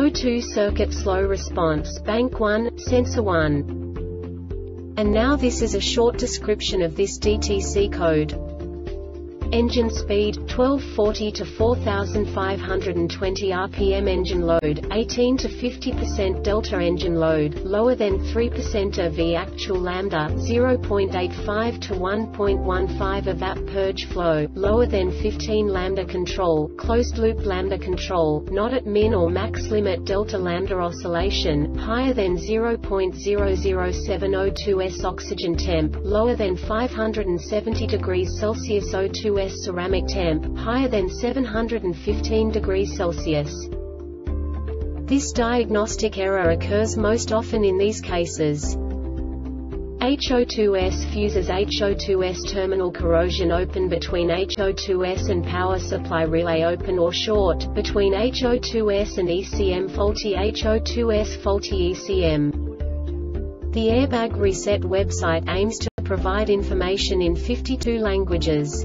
O2 circuit slow response, bank 1, sensor 1. And now this is a short description of this DTC code. Engine speed, 1240 to 4520 RPM. Engine load, 18 to 50% delta. Engine load, lower than 3% EV. Actual lambda, 0.85 to 1.15. EVAP purge flow, lower than 15 lambda. Control, closed loop lambda control, not at min or max limit. Delta lambda oscillation, higher than 0.007 O2S. Oxygen temp, lower than 570 degrees Celsius. O2S ceramic temp, higher than 715 degrees Celsius. This diagnostic error occurs most often in these cases. HO2S fuses, HO2S terminal corrosion, open between HO2S and power supply relay, open or short between HO2S and ECM, faulty HO2S, faulty ECM. The Airbag Reset website aims to provide information in 52 languages.